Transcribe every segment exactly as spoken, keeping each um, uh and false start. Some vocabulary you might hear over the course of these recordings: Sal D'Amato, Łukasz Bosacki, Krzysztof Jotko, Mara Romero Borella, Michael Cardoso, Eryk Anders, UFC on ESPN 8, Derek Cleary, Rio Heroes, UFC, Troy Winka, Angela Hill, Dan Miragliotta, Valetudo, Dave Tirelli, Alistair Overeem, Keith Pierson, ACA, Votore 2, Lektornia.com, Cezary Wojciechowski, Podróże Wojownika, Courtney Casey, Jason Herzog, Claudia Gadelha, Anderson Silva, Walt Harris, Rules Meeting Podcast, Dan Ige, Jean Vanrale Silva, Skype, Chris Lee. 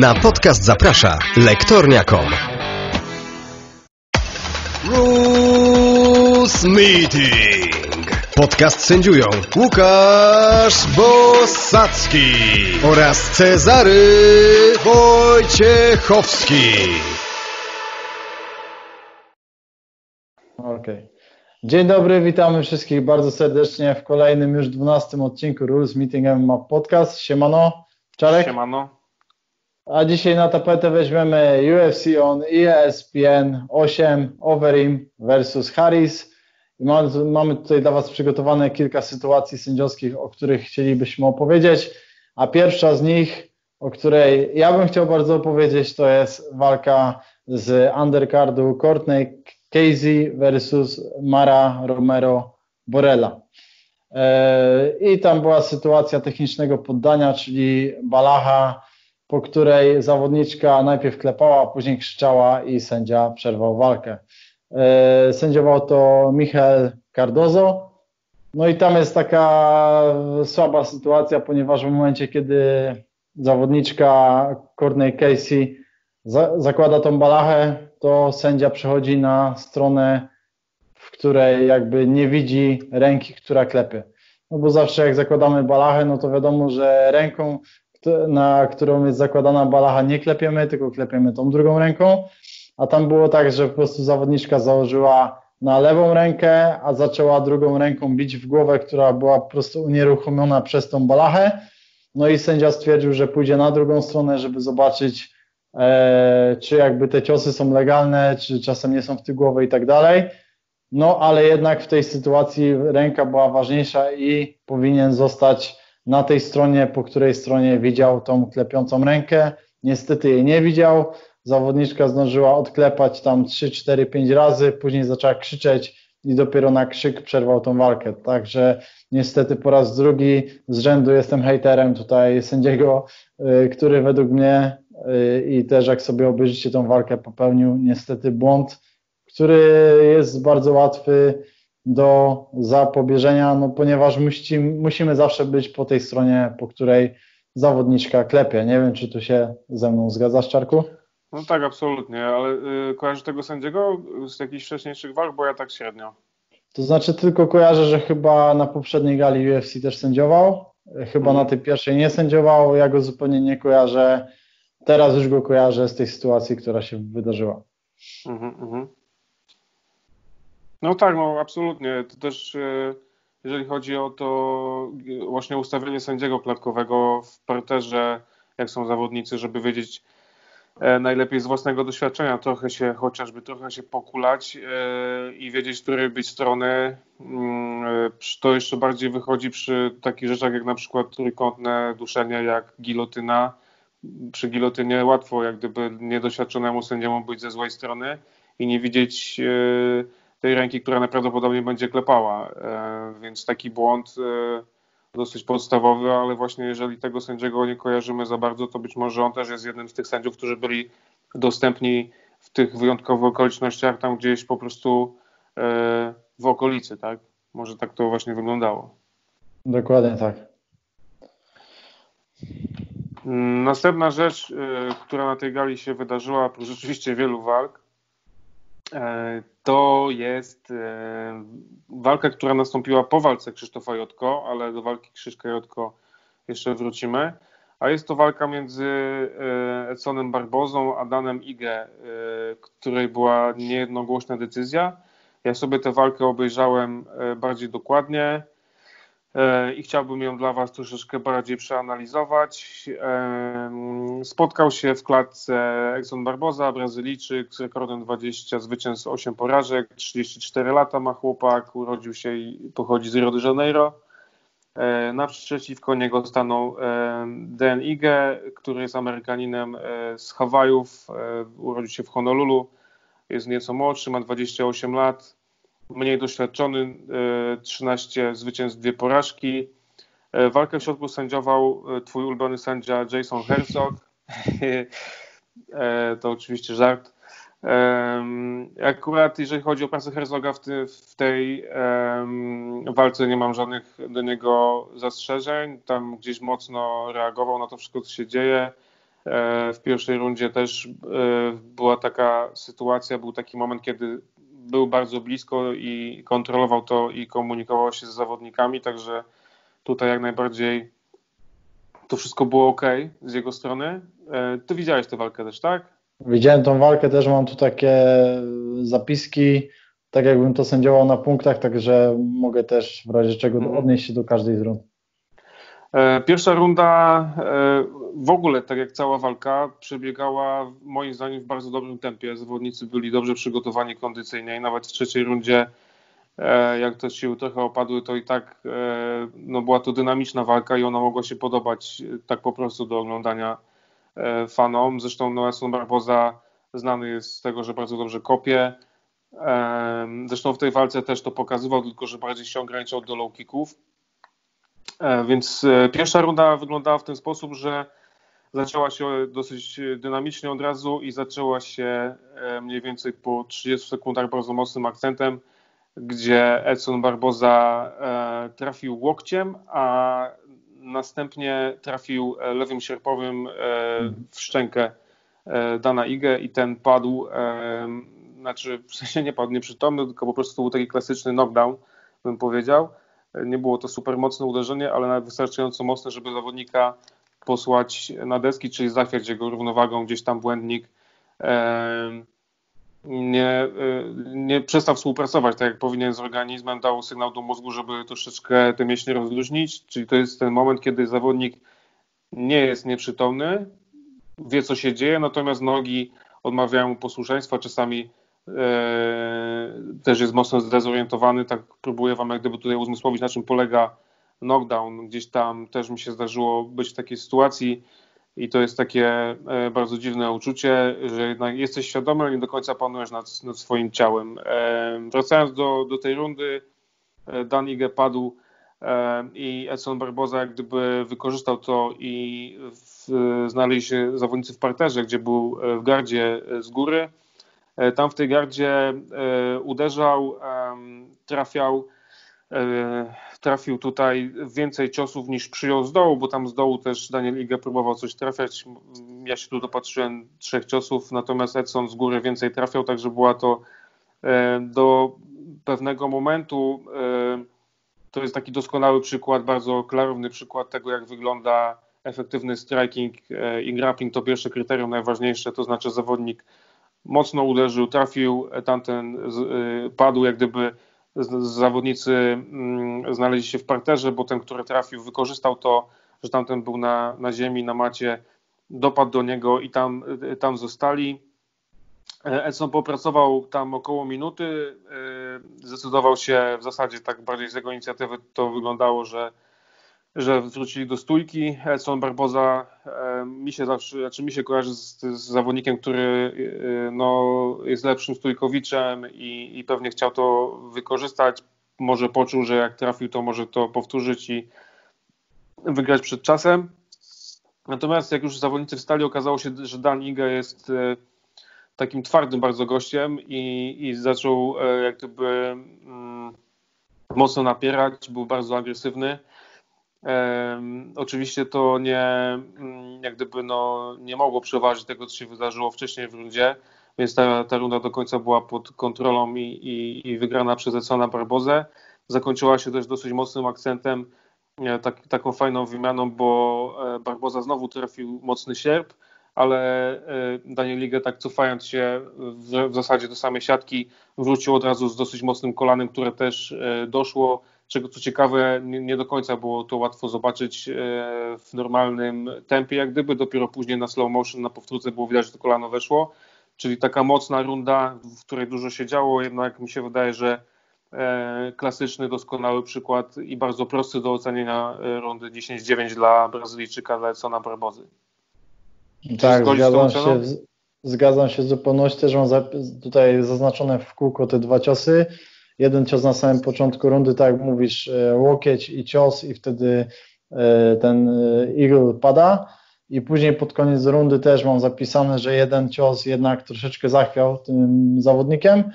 Na podcast zaprasza lektornia kropka com. Rules Meeting. Podcast sędziują Łukasz Bosacki oraz Cezary Wojciechowski. Okej. Okay. Dzień dobry, witamy wszystkich bardzo serdecznie w kolejnym już dwunastym odcinku Rules Meeting M M A Podcast. Siemano, Czarek. Siemano. A dzisiaj na tapetę weźmiemy U F C on E S P N osiem, Overeem versus Harris. I mamy, mamy tutaj dla Was przygotowane kilka sytuacji sędziowskich, o których chcielibyśmy opowiedzieć. A pierwsza z nich, o której ja bym chciał bardzo opowiedzieć, to jest walka z undercardu Courtney Casey versus Mara Romero Borella. I tam była sytuacja technicznego poddania, czyli balacha, po której zawodniczka najpierw klepała, a później krzyczała i sędzia przerwał walkę. Sędziował to Michael Cardoso. No i tam jest taka słaba sytuacja, ponieważ w momencie, kiedy zawodniczka Courtney Casey zakłada tą balachę, to sędzia przechodzi na stronę, w której jakby nie widzi ręki, która klepie. No bo zawsze jak zakładamy balachę, no to wiadomo, że ręką, na którą jest zakładana balacha, nie klepiemy, tylko klepiemy tą drugą ręką, a tam było tak, że po prostu zawodniczka założyła na lewą rękę, a zaczęła drugą ręką bić w głowę, która była po prostu unieruchomiona przez tą balachę, no i sędzia stwierdził, że pójdzie na drugą stronę, żeby zobaczyć, e, czy jakby te ciosy są legalne, czy czasem nie są w tył głowy i tak dalej, no ale jednak w tej sytuacji ręka była ważniejsza i powinien zostać na tej stronie, po której stronie widział tą klepiącą rękę. Niestety jej nie widział. Zawodniczka zdążyła odklepać tam trzy, cztery, pięć razy, później zaczęła krzyczeć i dopiero na krzyk przerwał tą walkę. Także niestety po raz drugi z rzędu jestem hejterem tutaj sędziego, który według mnie i też jak sobie obejrzycie tą walkę, popełnił niestety błąd, który jest bardzo łatwy do zapobieżenia, no ponieważ musi, musimy zawsze być po tej stronie, po której zawodniczka klepie. Nie wiem, czy tu się ze mną zgadzasz, Czarku? No tak, absolutnie, ale y, kojarzę tego sędziego z jakichś wcześniejszych walk, bo ja tak średnio. To znaczy tylko kojarzę, że chyba na poprzedniej gali U F C też sędziował, chyba hmm. na tej pierwszej nie sędziował, ja go zupełnie nie kojarzę, teraz już go kojarzę z tej sytuacji, która się wydarzyła. Mhm, mhm. No tak, no absolutnie. To też jeżeli chodzi o to właśnie ustawienie sędziego klatkowego w parterze, jak są zawodnicy, żeby wiedzieć najlepiej z własnego doświadczenia, trochę się chociażby trochę się pokulać i wiedzieć, z której być strony, to jeszcze bardziej wychodzi przy takich rzeczach jak na przykład trójkątne duszenie, jak gilotyna. Przy gilotynie łatwo jak gdyby niedoświadczonemu sędziemu być ze złej strony i nie widzieć tej ręki, która najprawdopodobniej będzie klepała, e, więc taki błąd e, dosyć podstawowy, ale właśnie jeżeli tego sędziego nie kojarzymy za bardzo, to być może on też jest jednym z tych sędziów, którzy byli dostępni w tych wyjątkowych okolicznościach, tam gdzieś po prostu e, w okolicy, tak? Może tak to właśnie wyglądało. Dokładnie tak. Następna rzecz, e, która na tej gali się wydarzyła, oprócz rzeczywiście wielu walk, to jest walka, która nastąpiła po walce Krzysztofa Jotko, ale do walki Krzyszka Jotko jeszcze wrócimy. A jest to walka między Edsonem Barbozą a Danem Ige, której była niejednogłośna decyzja. Ja sobie tę walkę obejrzałem bardziej dokładnie i chciałbym ją dla Was troszeczkę bardziej przeanalizować. Spotkał się w klatce Edson Barboza, Brazylijczyk z rekordem dwudziestu zwycięstw, ośmiu porażek, trzydzieści cztery lata ma chłopak, urodził się i pochodzi z Rio de Janeiro. Naprzeciwko niego stanął Dan Ige, który jest Amerykaninem z Hawajów, urodził się w Honolulu, jest nieco młodszy, ma dwadzieścia osiem lat. Mniej doświadczony, trzynaście zwycięstw, dwie porażki. Walkę w środku sędziował twój ulubiony sędzia Jason Herzog. To oczywiście żart. Akurat jeżeli chodzi o pracę Herzoga w, ty, w tej um, walce nie mam żadnych do niego zastrzeżeń. Tam gdzieś mocno reagował na to wszystko, co się dzieje. W pierwszej rundzie też była taka sytuacja, był taki moment, kiedy był bardzo blisko i kontrolował to i komunikował się z zawodnikami, także tutaj jak najbardziej to wszystko było ok z jego strony. Ty widziałeś tę walkę też, tak? Widziałem tą walkę też, mam tu takie zapiski, tak jakbym to sędziował na punktach, także mogę też w razie czego odnieść się do każdej z rund. Pierwsza runda w ogóle, tak jak cała walka, przebiegała moim zdaniem w bardzo dobrym tempie. Zawodnicy byli dobrze przygotowani kondycyjnie i nawet w trzeciej rundzie, jak to siły trochę opadły, to i tak no, była to dynamiczna walka i ona mogła się podobać tak po prostu do oglądania fanom. Zresztą no, Edson Barboza znany jest z tego, że bardzo dobrze kopie. Zresztą w tej walce też to pokazywał, tylko że bardziej się ograniczał do low kicków. Więc pierwsza runda wyglądała w ten sposób, że zaczęła się dosyć dynamicznie od razu i zaczęła się mniej więcej po trzydziestu sekundach bardzo mocnym akcentem, gdzie Edson Barboza trafił łokciem, a następnie trafił lewym sierpowym w szczękę Dana Ige i ten padł, znaczy w sensie nie padł nieprzytomny, tylko po prostu był taki klasyczny knockdown, bym powiedział. Nie było to super mocne uderzenie, ale nawet wystarczająco mocne, żeby zawodnika posłać na deski, czyli zachwiać jego równowagą, gdzieś tam błędnik nie, nie przestał współpracować tak jak powinien z organizmem, dał sygnał do mózgu, żeby troszeczkę te mięśnie rozluźnić, czyli to jest ten moment, kiedy zawodnik nie jest nieprzytomny, wie co się dzieje, natomiast nogi odmawiają mu posłuszeństwa, czasami też jest mocno zdezorientowany, tak próbuję wam jak gdyby tutaj uzmysłowić, na czym polega knockdown, gdzieś tam też mi się zdarzyło być w takiej sytuacji i to jest takie bardzo dziwne uczucie, że jednak jesteś świadomy, ale nie do końca panujesz nad, nad swoim ciałem. Wracając do, do tej rundy, Dan Ige padł i Edson Barboza jak gdyby wykorzystał to i w, znaleźli się zawodnicy w parterze, gdzie był w gardzie z góry. Tam w tej gardzie uderzał, trafiał, trafił tutaj więcej ciosów niż przyjął z dołu, bo tam z dołu też Daniel Ige próbował coś trafiać. Ja się tu dopatrzyłem trzech ciosów, natomiast Edson z góry więcej trafiał, także była to do pewnego momentu. To jest taki doskonały przykład, bardzo klarowny przykład tego, jak wygląda efektywny striking i grappling. To pierwsze kryterium najważniejsze, to znaczy zawodnik mocno uderzył, trafił, tamten padł, jak gdyby zawodnicy znaleźli się w parterze, bo ten, który trafił, wykorzystał to, że tamten był na, na ziemi, na macie, dopadł do niego i tam, tam zostali. Edson popracował tam około minuty, zdecydował się, w zasadzie tak bardziej z jego inicjatywy to wyglądało, że że wrócili do stójki. Edson Barboza mi się zawsze, znaczy mi się kojarzy z, z zawodnikiem, który no, jest lepszym stójkowiczem i, i pewnie chciał to wykorzystać. Może poczuł, że jak trafił, to może to powtórzyć i wygrać przed czasem. Natomiast jak już zawodnicy wstali, okazało się, że Dan Ige jest takim twardym bardzo gościem i, i zaczął jak gdyby mm, mocno napierać, był bardzo agresywny. Um, oczywiście to nie, jak gdyby no, nie mogło przeważyć tego, co się wydarzyło wcześniej w rundzie, więc ta, ta runda do końca była pod kontrolą i, i, i wygrana przez Edsona Barbozę. Zakończyła się też dosyć mocnym akcentem, tak, taką fajną wymianą, bo Barboza znowu trafił mocny sierp, ale Daniel Ige, tak cofając się w, w zasadzie do samej siatki, wrócił od razu z dosyć mocnym kolanem, które też doszło. Czego co ciekawe, nie, nie do końca było to łatwo zobaczyć w normalnym tempie, jak gdyby dopiero później na slow motion, na powtórce było widać, że to kolano weszło, czyli taka mocna runda, w której dużo się działo, jednak mi się wydaje, że klasyczny, doskonały przykład i bardzo prosty do ocenienia rundy dziesięć dziewięć dla Brazylijczyka, dla Edsona Barbozy. Tak, zgadzam się, zgadzam się w zupełności, też mam tutaj zaznaczone w kółko te dwa ciosy. Jeden cios na samym początku rundy, tak jak mówisz, łokieć i cios i wtedy ten Eagle pada i później pod koniec rundy też mam zapisane, że jeden cios jednak troszeczkę zachwiał tym zawodnikiem.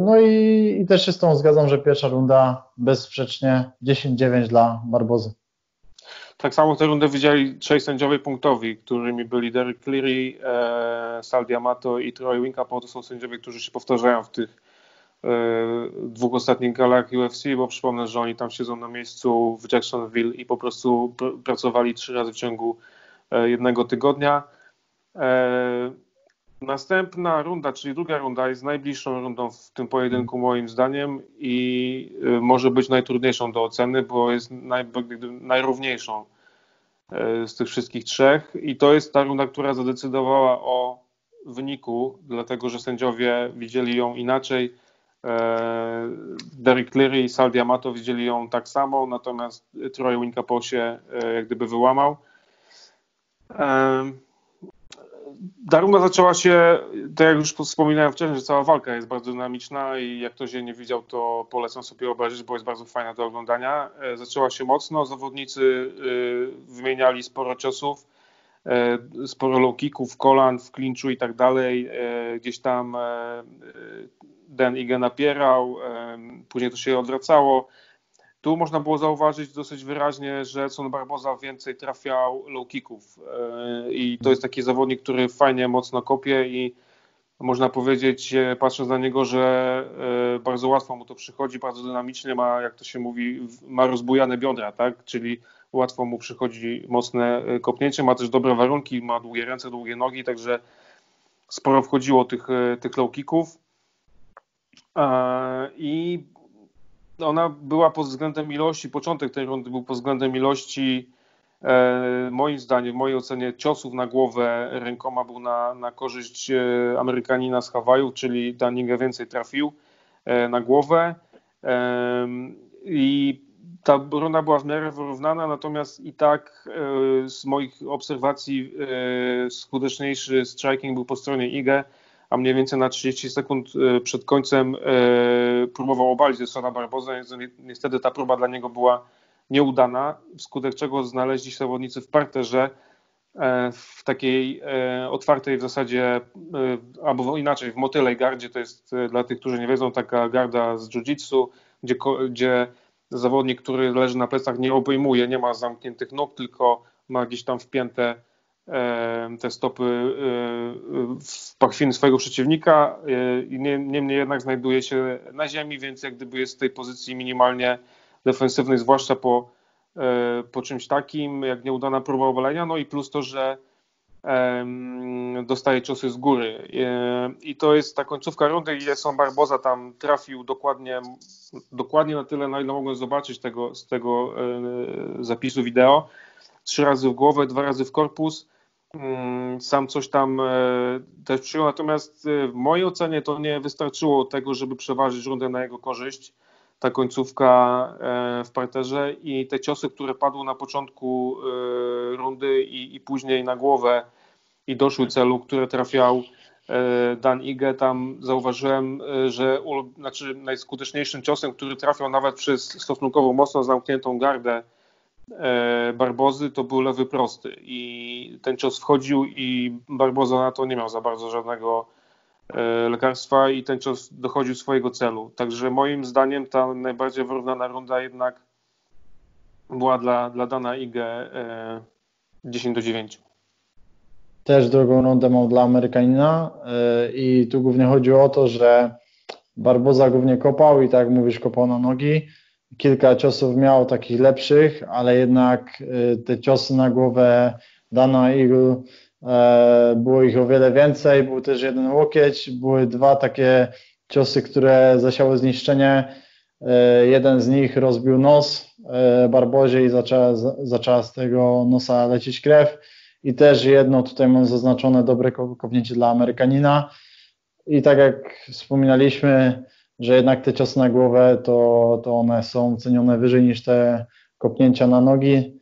No i, i też się z tą zgadzam, że pierwsza runda bezsprzecznie dziesięć dziewięć dla Barbozy. Tak samo tę rundę widzieli trzej sędziowie punktowi, którymi byli Derek Cleary, e, Sal D'Amato i Troy Winka, bo to są sędziowie, którzy się powtarzają w tych e, dwóch ostatnich galach U F C, bo przypomnę, że oni tam siedzą na miejscu w Jacksonville i po prostu pr- pracowali trzy razy w ciągu e, jednego tygodnia. E, Następna runda, czyli druga runda, jest najbliższą rundą w tym pojedynku moim zdaniem i może być najtrudniejszą do oceny, bo jest naj, najrówniejszą z tych wszystkich trzech i to jest ta runda, która zadecydowała o wyniku, dlatego że sędziowie widzieli ją inaczej. Derek Cleary i Sal D'Amato widzieli ją tak samo, natomiast Troy Winka po się jak gdyby wyłamał. Ta runda zaczęła się, tak jak już wspominałem wcześniej, że cała walka jest bardzo dynamiczna i jak ktoś jej nie widział, to polecam sobie obejrzeć, bo jest bardzo fajna do oglądania. Zaczęła się mocno, zawodnicy wymieniali sporo ciosów, sporo low kicków, kolan w klinczu i tak dalej. Gdzieś tam Dan Ige napierał, później to się odwracało. Tu można było zauważyć dosyć wyraźnie, że Edson Barboza więcej trafiał low kicków i to jest taki zawodnik, który fajnie mocno kopie i można powiedzieć, patrząc na niego, że bardzo łatwo mu to przychodzi, bardzo dynamicznie ma, jak to się mówi, ma rozbujane biodra, tak? Czyli łatwo mu przychodzi mocne kopnięcie, ma też dobre warunki, ma długie ręce, długie nogi, także sporo wchodziło tych, tych low kicków i ona była pod względem ilości, początek tej rundy był pod względem ilości, e, moim zdaniem, w mojej ocenie ciosów na głowę rękoma był na, na korzyść e, Amerykanina z Hawajów, czyli Dan Ige więcej trafił e, na głowę e, i ta runda była w miarę wyrównana, natomiast i tak e, z moich obserwacji e, skuteczniejszy striking był po stronie Ige, a mniej więcej na trzydzieści sekund przed końcem e, próbował obalić Edsona Barbozę. Niestety ta próba dla niego była nieudana, wskutek czego znaleźli się zawodnicy w parterze e, w takiej e, otwartej w zasadzie, e, albo inaczej w motylej gardzie, to jest e, dla tych, którzy nie wiedzą, taka garda z jiu-jitsu, gdzie, gdzie zawodnik, który leży na plecach, nie obejmuje, nie ma zamkniętych nóg, tylko ma gdzieś tam wpięte te stopy w pachwiny swojego przeciwnika, niemniej jednak znajduje się na ziemi, więc jak gdyby jest w tej pozycji minimalnie defensywnej, zwłaszcza po, po czymś takim jak nieudana próba obalenia, no i plus to, że dostaje ciosy z góry i to jest ta końcówka rundy i Edson Barboza tam trafił dokładnie, dokładnie na tyle, na ile mogłem zobaczyć tego, z tego zapisu wideo, trzy razy w głowę, dwa razy w korpus. Sam coś tam też przyjął, natomiast w mojej ocenie to nie wystarczyło tego, żeby przeważyć rundę na jego korzyść, ta końcówka w parterze i te ciosy, które padły na początku rundy i, i później na głowę i doszły celu, które trafiał Dan Ige, tam zauważyłem, że znaczy najskuteczniejszym ciosem, który trafiał nawet przez stosunkowo mocno zamkniętą gardę Barbozy, to był lewy prosty i ten cios wchodził i Barboza na to nie miał za bardzo żadnego lekarstwa i ten cios dochodził swojego celu. Także moim zdaniem ta najbardziej wyrównana runda jednak była dla, dla Dana Ige dziesięć do dziewięciu. Też drugą rundę mam dla Amerykanina i tu głównie chodziło o to, że Barboza głównie kopał i tak jak mówisz, kopał na nogi. Kilka ciosów miał takich lepszych, ale jednak te ciosy na głowę Dana Ige było ich o wiele więcej. Był też jeden łokieć, były dwa takie ciosy, które zasiały zniszczenie. Jeden z nich rozbił nos Barbozie i zaczęła, zaczęła z tego nosa lecieć krew. I też jedno, tutaj mam zaznaczone dobre kopnięcie dla Amerykanina. I tak jak wspominaliśmy, że jednak te ciosy na głowę, to, to one są cenione wyżej niż te kopnięcia na nogi.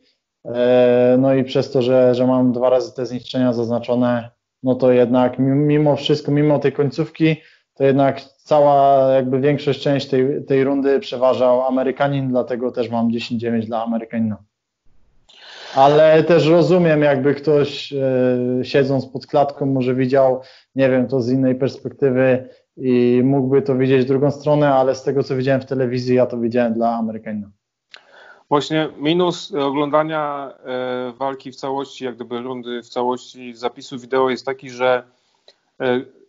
No i przez to, że, że mam dwa razy te zniszczenia zaznaczone, no to jednak mimo wszystko, mimo tej końcówki, to jednak cała jakby większość, część tej, tej rundy przeważał Amerykanin, dlatego też mam dziesięć dziewięć dla Amerykanina. Ale też rozumiem, jakby ktoś siedząc pod klatką może widział, nie wiem, to z innej perspektywy, i mógłby to widzieć drugą stronę, ale z tego, co widziałem w telewizji, ja to widziałem dla Amerykanina. Właśnie minus oglądania walki w całości, jak gdyby rundy w całości zapisu wideo jest taki, że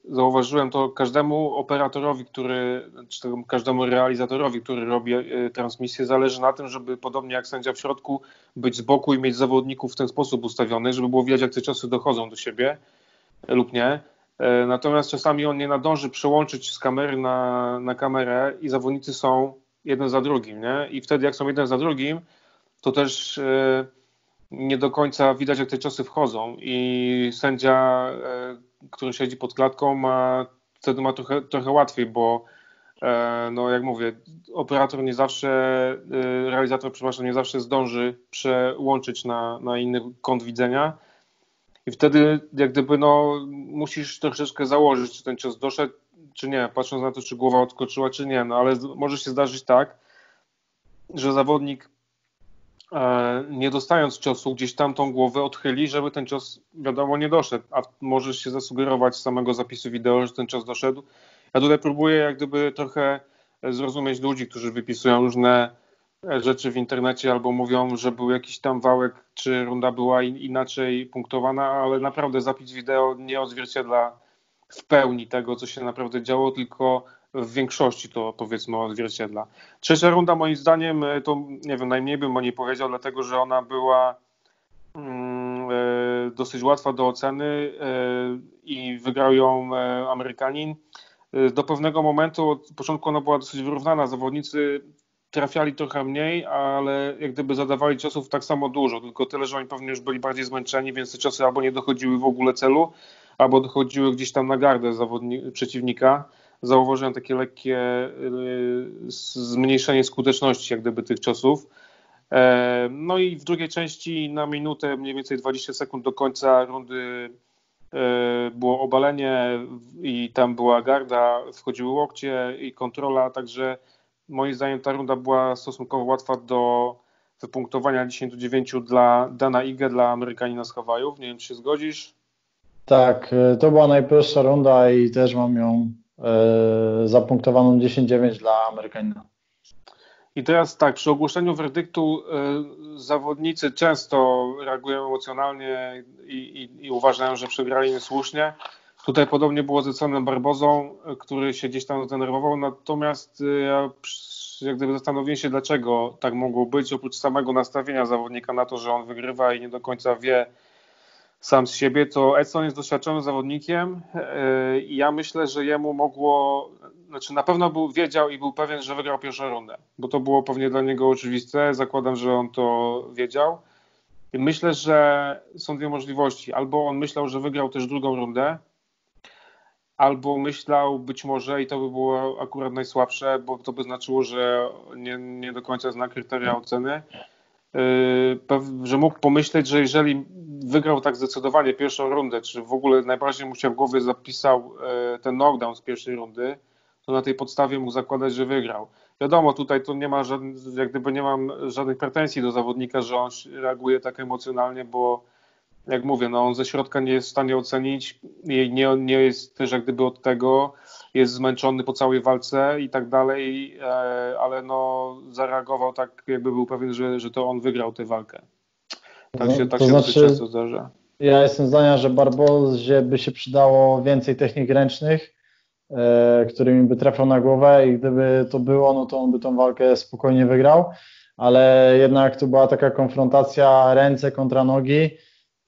zauważyłem to każdemu operatorowi, który, czy każdemu realizatorowi, który robi transmisję, zależy na tym, żeby podobnie jak sędzia w środku być z boku i mieć zawodników w ten sposób ustawionych, żeby było widać, jak te ciosy dochodzą do siebie lub nie. Natomiast czasami on nie nadąży przełączyć z kamery na, na kamerę i zawodnicy są jeden za drugim, nie? I wtedy jak są jeden za drugim, to też yy, nie do końca widać, jak te ciosy wchodzą i sędzia, yy, który siedzi pod klatką, ma, wtedy ma trochę, trochę łatwiej, bo yy, no jak mówię, operator nie zawsze, yy, realizator, przepraszam, nie zawsze zdąży przełączyć na, na inny kąt widzenia. I wtedy jak gdyby no, musisz troszeczkę założyć, czy ten cios doszedł, czy nie, patrząc na to, czy głowa odskoczyła, czy nie. No ale może się zdarzyć tak, że zawodnik e, nie dostając ciosu gdzieś tam tą głowę odchyli, żeby ten cios wiadomo nie doszedł, a może się zasugerować z samego zapisu wideo, że ten cios doszedł. Ja tutaj próbuję jak gdyby trochę zrozumieć ludzi, którzy wypisują różne rzeczy w internecie albo mówią, że był jakiś tam wałek, czy runda była inaczej punktowana, ale naprawdę zapis wideo nie odzwierciedla w pełni tego, co się naprawdę działo, tylko w większości to powiedzmy odzwierciedla. Trzecia runda moim zdaniem, to nie wiem, najmniej bym o niej powiedział, dlatego że ona była mm, dosyć łatwa do oceny i wygrał ją Amerykanin. Do pewnego momentu, od początku ona była dosyć wyrównana, zawodnicy trafiali trochę mniej, ale jak gdyby zadawali ciosów tak samo dużo, tylko tyle, że oni pewnie już byli bardziej zmęczeni, więc te ciosy albo nie dochodziły w ogóle celu, albo dochodziły gdzieś tam na gardę zawodni- przeciwnika. Zauważyłem takie lekkie yy, zmniejszenie skuteczności jak gdyby tych ciosów. E, no i w drugiej części na minutę, mniej więcej dwadzieścia sekund do końca rundy yy, było obalenie i tam była garda, wchodziły łokcie i kontrola, także moim zdaniem ta runda była stosunkowo łatwa do wypunktowania dziesięć do dziewięciu dla Dana Ige, dla Amerykanina z Hawajów. Nie wiem, czy się zgodzisz? Tak, to była najprostsza runda i też mam ją e, zapunktowaną dziesięć dziewięć dla Amerykanina. I teraz tak, przy ogłoszeniu werdyktu e, zawodnicy często reagują emocjonalnie i, i, i uważają, że przegrali niesłusznie. Tutaj podobnie było z Edsonem Barbozą, który się gdzieś tam zdenerwował, natomiast ja jak gdyby zastanowiłem się, dlaczego tak mogło być, oprócz samego nastawienia zawodnika na to, że on wygrywa i nie do końca wie sam z siebie, to Edson jest doświadczonym zawodnikiem i ja myślę, że jemu mogło, znaczy na pewno był, wiedział i był pewien, że wygrał pierwszą rundę, bo to było pewnie dla niego oczywiste, zakładam, że on to wiedział. I myślę, że są dwie możliwości, albo on myślał, że wygrał też drugą rundę, albo myślał być może, i to by było akurat najsłabsze, bo to by znaczyło, że nie, nie do końca zna kryteria oceny, że mógł pomyśleć, że jeżeli wygrał tak zdecydowanie pierwszą rundę, czy w ogóle najbardziej mu się w głowie zapisał ten knockdown z pierwszej rundy, to na tej podstawie mógł zakładać, że wygrał. Wiadomo, tutaj to nie ma żadnych, jak gdyby nie mam żadnych pretensji do zawodnika, że on reaguje tak emocjonalnie, bo jak mówię, no on ze środka nie jest w stanie ocenić, nie, nie jest też jak gdyby od tego, jest zmęczony po całej walce i tak dalej, ale no zareagował tak, jakby był pewien, że, że to on wygrał tę walkę. Tak się, no, tak to się znaczy, często zdarza. Ja jestem zdania, że Barbozie by się przydało więcej technik ręcznych, e, którymi by trafiał na głowę i gdyby to było, no to on by tą walkę spokojnie wygrał, ale jednak to była taka konfrontacja ręce kontra nogi,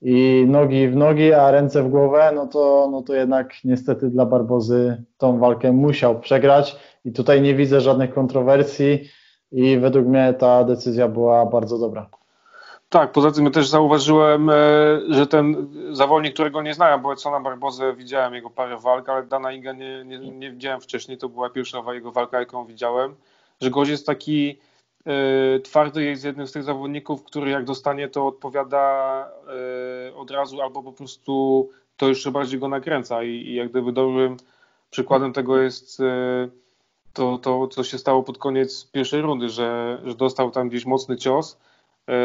i nogi w nogi, a ręce w głowę, no to, no to jednak niestety dla Barbozy tą walkę musiał przegrać i tutaj nie widzę żadnych kontrowersji i według mnie ta decyzja była bardzo dobra. Tak, poza tym ja też zauważyłem, że ten zawodnik, którego nie znałem, bo Edsona Barbozę widziałem jego parę walk, ale Dana Inga nie, nie, nie widziałem wcześniej, to była pierwsza jego walka, jaką widziałem, że gość jest taki twardy, jest jednym z tych zawodników, który jak dostanie, to odpowiada od razu albo po prostu to jeszcze bardziej go nakręca i, i jak gdyby dobrym przykładem tego jest to, to co się stało pod koniec pierwszej rundy, że, że dostał tam gdzieś mocny cios,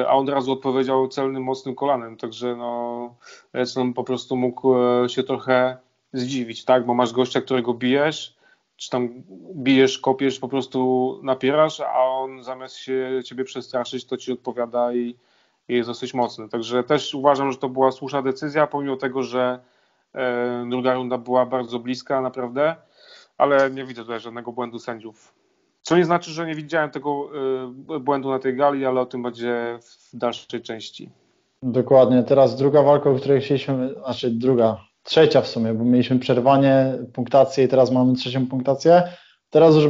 a on od razu odpowiedział celnym, mocnym kolanem, także no Edson po prostu mógł się trochę zdziwić, tak, bo masz gościa, którego bijesz, czy tam bijesz, kopiesz, po prostu napierasz, a on zamiast się ciebie przestraszyć, to ci odpowiada i, i jest dosyć mocny. Także też uważam, że to była słuszna decyzja, pomimo tego, że e, druga runda była bardzo bliska naprawdę, ale nie widzę tutaj żadnego błędu sędziów. Co nie znaczy, że nie widziałem tego e, błędu na tej gali, ale o tym będzie w dalszej części. Dokładnie. Teraz druga walka, o której chcieliśmy, znaczy druga, trzecia w sumie, bo mieliśmy przerwanie, punktację i teraz mamy trzecią punktację. Teraz już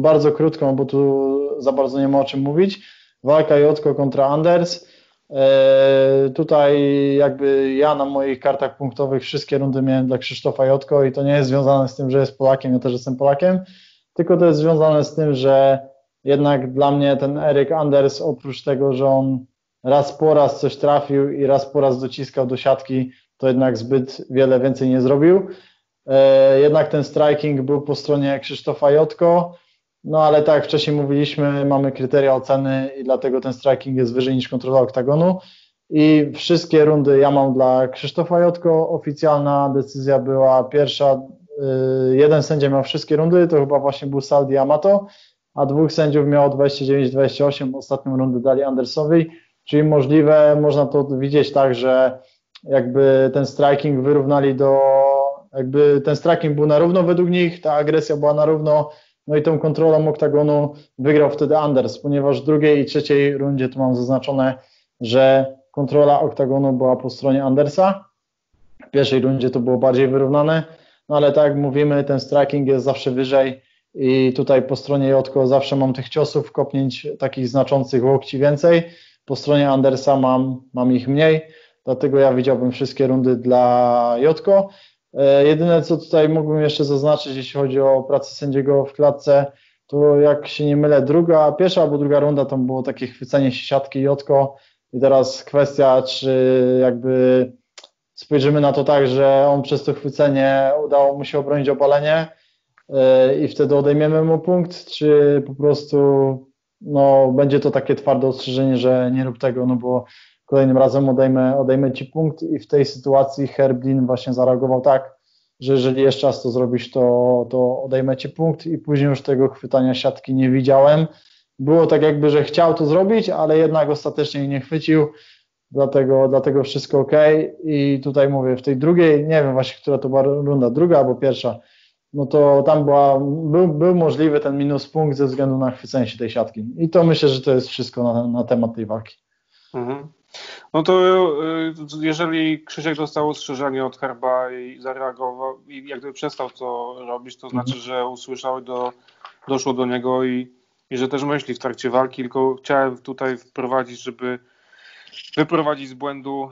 bardzo krótką, bo tu za bardzo nie ma o czym mówić. Walka Jotko kontra Anders. Eee, tutaj jakby ja na moich kartach punktowych wszystkie rundy miałem dla Krzysztofa Jotko i to nie jest związane z tym, że jest Polakiem, ja też jestem Polakiem, tylko to jest związane z tym, że jednak dla mnie ten Eryk Anders, oprócz tego, że on raz po raz coś trafił i raz po raz dociskał do siatki, to jednak zbyt wiele więcej nie zrobił. Jednak ten striking był po stronie Krzysztofa Jotko, no ale tak jak wcześniej mówiliśmy, mamy kryteria oceny i dlatego ten striking jest wyżej niż kontrola oktagonu i wszystkie rundy ja mam dla Krzysztofa Jotko. Oficjalna decyzja była pierwsza, jeden sędzia miał wszystkie rundy, to chyba właśnie był Sal D'Amato, a dwóch sędziów miało dwadzieścia dziewięć dwadzieścia osiem, ostatnią rundę dali Andersowi, czyli możliwe, można to widzieć tak, że jakby ten striking wyrównali do, jakby ten striking był na równo według nich, ta agresja była na równo, no i tą kontrolą oktagonu wygrał wtedy Anders, ponieważ w drugiej i trzeciej rundzie tu mam zaznaczone, że kontrola oktagonu była po stronie Andersa, w pierwszej rundzie to było bardziej wyrównane, no ale tak jak mówimy, ten striking jest zawsze wyżej i tutaj po stronie Jotko zawsze mam tych ciosów, kopnięć takich znaczących łokci więcej, po stronie Andersa mam, mam ich mniej. Dlatego ja widziałbym wszystkie rundy dla Jotko. Jedyne, co tutaj mógłbym jeszcze zaznaczyć, jeśli chodzi o pracę sędziego w klatce, to jak się nie mylę, druga, pierwsza albo druga runda, tam było takie chwycenie się siatki Jotko i teraz kwestia, czy jakby spojrzymy na to tak, że on przez to chwycenie udało mu się obronić obalenie i wtedy odejmiemy mu punkt, czy po prostu no, będzie to takie twarde ostrzeżenie, że nie rób tego, no bo kolejnym razem odejmę, odejmę Ci punkt i w tej sytuacji Herblin właśnie zareagował tak, że jeżeli jeszcze raz to zrobisz, to, to odejmę Ci punkt i później już tego chwytania siatki nie widziałem. Było tak jakby, że chciał to zrobić, ale jednak ostatecznie nie chwycił, dlatego, dlatego wszystko ok. I tutaj mówię, w tej drugiej, nie wiem właśnie, która to była runda, druga albo pierwsza, no to tam była, był, był możliwy ten minus punkt ze względu na chwycenie się tej siatki. I to myślę, że to jest wszystko na, na temat tej walki. Mhm. No to jeżeli Krzysiek dostał ostrzeżenie od Herba i zareagował i jakby przestał to robić, to znaczy, że usłyszał, do, doszło do niego i, i że też myśli w trakcie walki, tylko chciałem tutaj wprowadzić, żeby wyprowadzić z błędu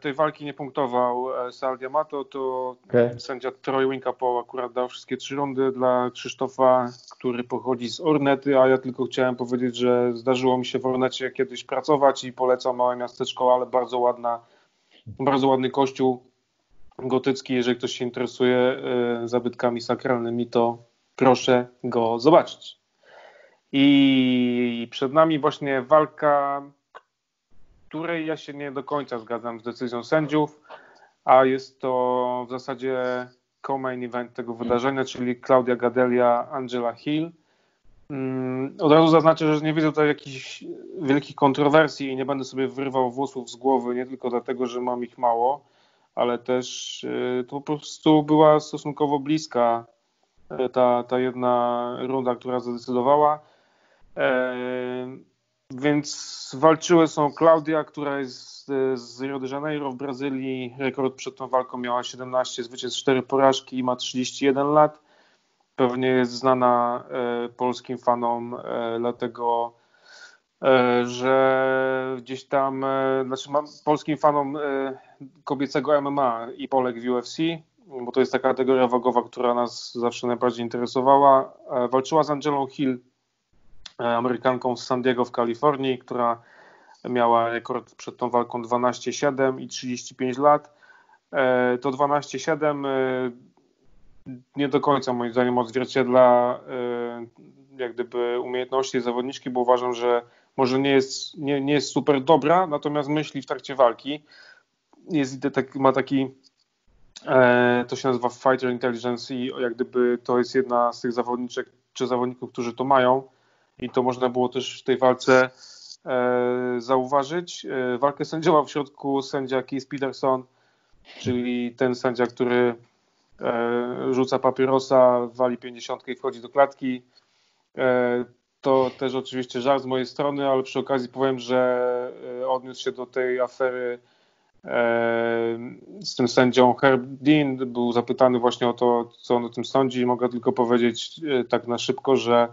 tej walki, nie punktował Sal D'Amato, to okay. Sędzia Troy Winka po akurat dał wszystkie trzy rundy dla Krzysztofa, który pochodzi z Ornety, a ja tylko chciałem powiedzieć, że zdarzyło mi się w Ornecie kiedyś pracować i polecam małe miasteczko, ale bardzo ładna, bardzo ładny kościół gotycki, jeżeli ktoś się interesuje zabytkami sakralnymi, to proszę go zobaczyć. I przed nami właśnie walka, której ja się nie do końca zgadzam z decyzją sędziów, a jest to w zasadzie co-main event tego wydarzenia, czyli Claudia Gadelha, Angela Hill. Um, od razu zaznaczę, że nie widzę tutaj jakichś wielkich kontrowersji i nie będę sobie wyrywał włosów z głowy, nie tylko dlatego, że mam ich mało, ale też y, to po prostu była stosunkowo bliska y, ta, ta jedna runda, która zadecydowała. Y, Więc walczyły są Claudia, która jest z Rio de Janeiro w Brazylii. Rekord przed tą walką miała siedemnaście zwycięstw, cztery porażki i ma trzydzieści jeden lat. Pewnie jest znana e, polskim fanom, e, dlatego e, że gdzieś tam, e, znaczy mam polskim fanom e, kobiecego M M A i Polek w U F C, bo to jest taka kategoria wagowa, która nas zawsze najbardziej interesowała. E, walczyła z Angelą Hill, Amerykanką z San Diego w Kalifornii, która miała rekord przed tą walką dwanaście siedem i trzydzieści pięć lat. To dwanaście siedem nie do końca moim zdaniem odzwierciedla jak gdyby umiejętności zawodniczki, bo uważam, że może nie jest, nie, nie jest super dobra, natomiast myśli w trakcie walki. Jest, ma taki To się nazywa Fighter Intelligence i jak gdyby to jest jedna z tych zawodniczek czy zawodników, którzy to mają i to można było też w tej walce zauważyć. Walkę sędziował w środku sędzia Keith Pierson, czyli ten sędzia, który rzuca papierosa, wali pięćdziesiątkę i wchodzi do klatki. To też oczywiście żart z mojej strony, ale przy okazji powiem, że odniósł się do tej afery z tym sędzią Herb Dean. Był zapytany właśnie o to, co on o tym sądzi. Mogę tylko powiedzieć tak na szybko, że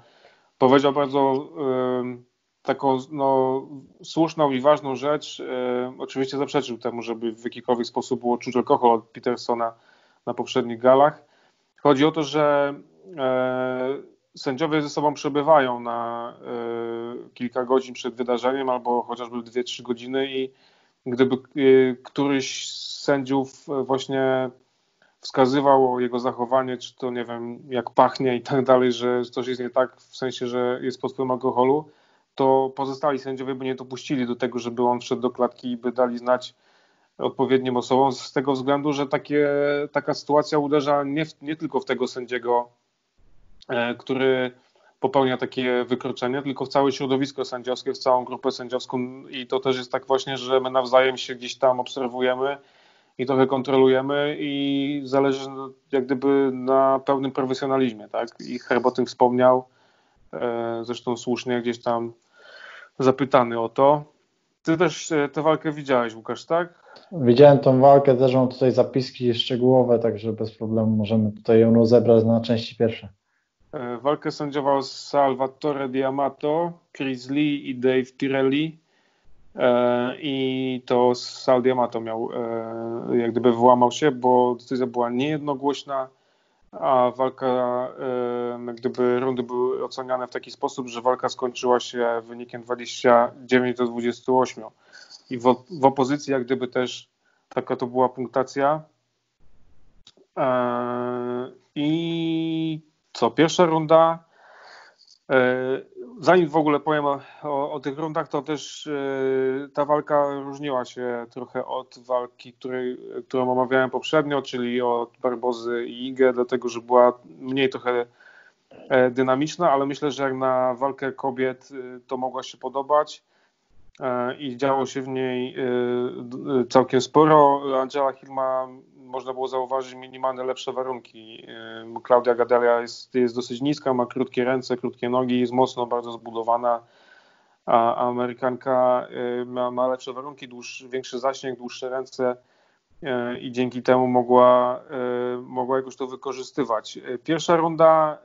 powiedział bardzo taką no, słuszną i ważną rzecz. Oczywiście zaprzeczył temu, żeby w jakikolwiek sposób było czuć alkohol od Petersona na poprzednich galach. Chodzi o to, że sędziowie ze sobą przebywają na kilka godzin przed wydarzeniem albo chociażby dwie trzy godziny i gdyby któryś z sędziów właśnie wskazywał jego zachowanie, czy to nie wiem, jak pachnie i tak dalej, że coś jest nie tak, w sensie, że jest pod wpływem alkoholu, to pozostali sędziowie by nie dopuścili do tego, żeby on wszedł do klatki i by dali znać odpowiednim osobom, z tego względu, że takie, taka sytuacja uderza nie, w, nie tylko w tego sędziego, który popełnia takie wykroczenie, tylko w całe środowisko sędziowskie, w całą grupę sędziowską i to też jest tak właśnie, że my nawzajem się gdzieś tam obserwujemy i trochę kontrolujemy i zależy jak gdyby na pełnym profesjonalizmie, tak? I Herb o tym wspomniał, zresztą słusznie gdzieś tam zapytany o to. Ty też tę walkę widziałeś, Łukasz, tak? Widziałem tą walkę, też mam tutaj zapiski szczegółowe, także bez problemu możemy tutaj ją rozebrać na części pierwsze. Walkę sędziował Sal D'Amato, Chris Lee i Dave Tirelli i to Sal D'Amato miał, jak gdyby wyłamał się, bo decyzja była niejednogłośna, a walka, jak gdyby rundy były oceniane w taki sposób, że walka skończyła się wynikiem dwadzieścia dziewięć do dwudziestu ośmiu i w, w opozycji jak gdyby też taka to była punktacja i co, pierwsza runda, zanim w ogóle powiem o, o, o tych rundach, to też ta walka różniła się trochę od walki, której, którą omawiałem poprzednio, czyli od Barbozy i Ige, dlatego że była mniej trochę dynamiczna, ale myślę, że jak na walkę kobiet to mogła się podobać i działo się w niej całkiem sporo. Angela Hill ma, można było zauważyć, minimalne lepsze warunki. Claudia Gadelha jest, jest dosyć niska, ma krótkie ręce, krótkie nogi, jest mocno bardzo zbudowana, a Amerykanka ma, ma lepsze warunki, dłuższy, większy zasięg, dłuższe ręce i dzięki temu mogła, mogła jakoś to wykorzystywać. Pierwsza runda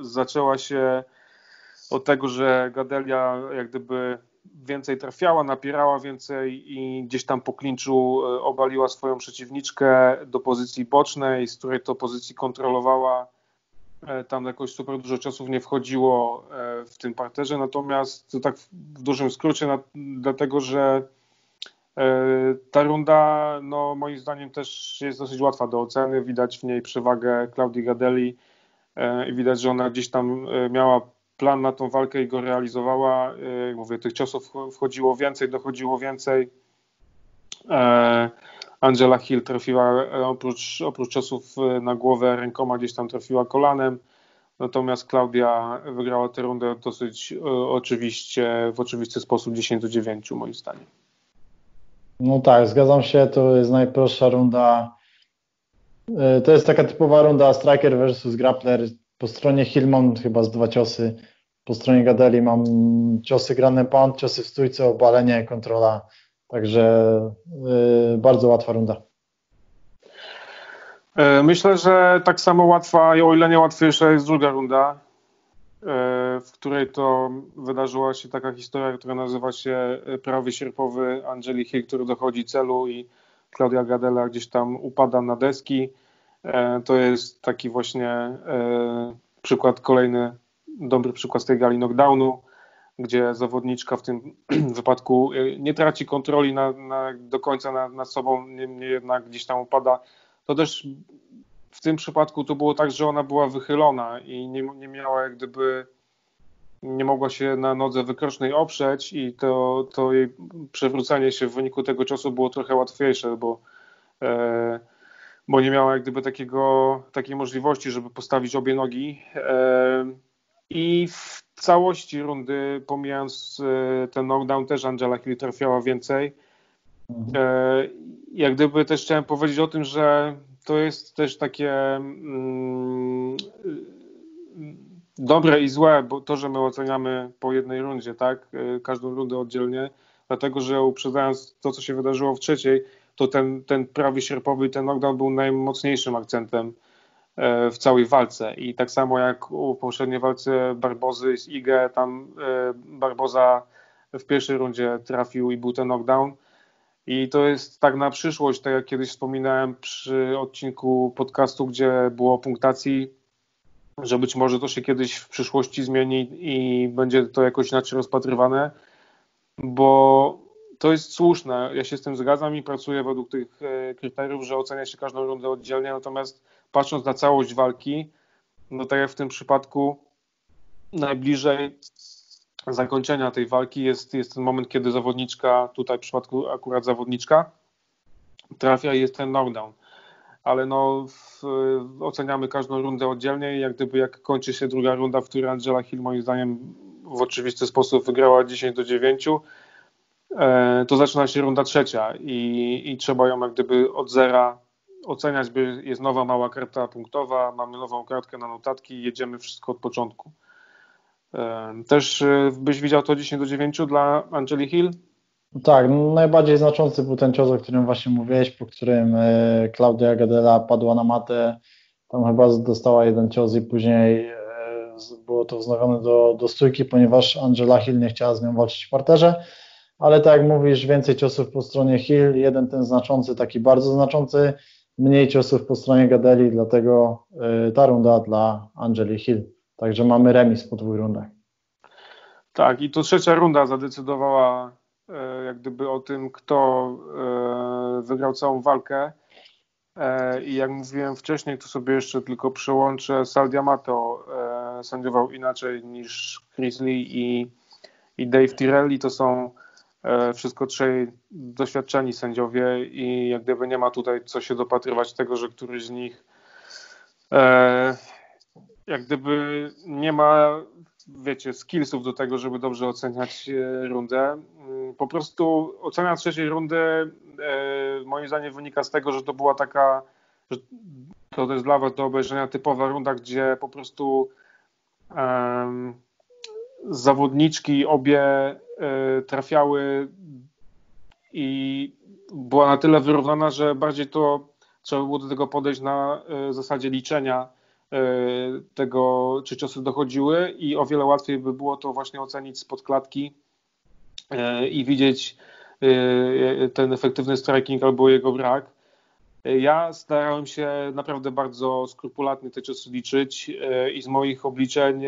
zaczęła się od tego, że Gadelha jak gdyby więcej trafiała, napierała więcej i gdzieś tam po klinczu obaliła swoją przeciwniczkę do pozycji bocznej, z której to pozycji kontrolowała. Tam jakoś super dużo ciosów nie wchodziło w tym parterze, natomiast tak w dużym skrócie, dlatego że ta runda no, moim zdaniem też jest dosyć łatwa do oceny. Widać w niej przewagę Claudii Gadelhi i widać, że ona gdzieś tam miała plan na tą walkę i go realizowała. Mówię, tych ciosów wchodziło więcej, dochodziło więcej. Angela Hill trafiła oprócz, oprócz ciosów na głowę rękoma, gdzieś tam trafiła kolanem. Natomiast Klaudia wygrała tę rundę dosyć oczywiście, w oczywisty sposób dziesięć do dziewięciu moim zdaniem. No tak, zgadzam się, to jest najprostsza runda. To jest taka typowa runda striker versus grappler. Po stronie Hill mam chyba z dwa ciosy, po stronie Gadelhi mam ciosy grane pound, ciosy w stójce, obalenie, kontrola, także yy, bardzo łatwa runda. Myślę, że tak samo łatwa, o ile nie łatwiejsza jest druga runda, yy, w której to wydarzyła się taka historia, która nazywa się prawy sierpowy Angeli Hill, który dochodzi celu i Claudia Gadelha gdzieś tam upada na deski. To jest taki właśnie przykład, kolejny dobry przykład tej gali knockdownu, gdzie zawodniczka w tym wypadku nie traci kontroli na, na, do końca nad, nad sobą, niemniej jednak gdzieś tam upada. To też w tym przypadku to było tak, że ona była wychylona i nie, nie miała jak gdyby, nie mogła się na nodze wykrocznej oprzeć i to, to jej przewrócenie się w wyniku tego ciosu było trochę łatwiejsze, bo bo nie miała jak gdyby takiego, takiej możliwości, żeby postawić obie nogi. I w całości rundy, pomijając ten knockdown, też Angela Hill trafiała więcej. Jak gdyby też chciałem powiedzieć o tym, że to jest też takie mm, dobre i złe, bo to, że my oceniamy po jednej rundzie, tak, każdą rundę oddzielnie, dlatego że uprzedzając to, co się wydarzyło w trzeciej, to ten, ten prawy sierpowy, ten knockdown był najmocniejszym akcentem w całej walce i tak samo jak u poprzedniej walce Barbozy z Ige, tam Barboza w pierwszej rundzie trafił i był ten knockdown. I to jest tak na przyszłość, tak jak kiedyś wspominałem przy odcinku podcastu, gdzie było o punktacji, że być może to się kiedyś w przyszłości zmieni i będzie to jakoś inaczej rozpatrywane, bo to jest słuszne. Ja się z tym zgadzam i pracuję według tych kryteriów, że ocenia się każdą rundę oddzielnie, natomiast patrząc na całość walki, no tak jak w tym przypadku najbliżej zakończenia tej walki jest, jest ten moment, kiedy zawodniczka, tutaj w przypadku akurat zawodniczka, trafia i jest ten knockdown. Ale no w, oceniamy każdą rundę oddzielnie i jak gdyby jak kończy się druga runda, w której Angela Hill moim zdaniem w oczywisty sposób wygrała dziesięć do dziewięciu, to zaczyna się runda trzecia i, i trzeba ją jak gdyby od zera oceniać, bo jest nowa mała karta punktowa, mamy nową kartkę na notatki i jedziemy wszystko od początku. Też byś widział to dziesięć do dziewięciu dla Angeli Hill? Tak, najbardziej znaczący był ten cios, o którym właśnie mówiłeś, po którym Claudia Gadelha padła na matę, tam chyba dostała jeden cios i później było to wznowione do, do stójki, ponieważ Angela Hill nie chciała z nią walczyć w parterze, ale tak jak mówisz, więcej ciosów po stronie Hill, jeden ten znaczący, taki bardzo znaczący, mniej ciosów po stronie Gadeli, dlatego ta runda dla Angeli Hill. Także mamy remis po dwóch rundach. Tak, i to trzecia runda zadecydowała e, jak gdyby o tym, kto e, wygrał całą walkę. E, I jak mówiłem wcześniej, to sobie jeszcze tylko przełączę. Sal D'Amato e, sędziował inaczej niż Chris Lee i, i Dave Tirelli. To są e, wszystko trzej doświadczeni sędziowie i jak gdyby nie ma tutaj co się dopatrywać tego, że któryś z nich e, jak gdyby nie ma, wiecie, skillsów do tego, żeby dobrze oceniać rundę. Po prostu ocena trzeciej rundy e, moim zdaniem wynika z tego, że to była taka, że to jest dla was do obejrzenia typowa runda, gdzie po prostu e, zawodniczki obie e, trafiały i była na tyle wyrównana, że bardziej to trzeba było do tego podejść na e, zasadzie liczenia tego, czy ciosy dochodziły i o wiele łatwiej by było to właśnie ocenić spod klatki i widzieć ten efektywny striking albo jego brak. Ja starałem się naprawdę bardzo skrupulatnie te ciosy liczyć i z moich obliczeń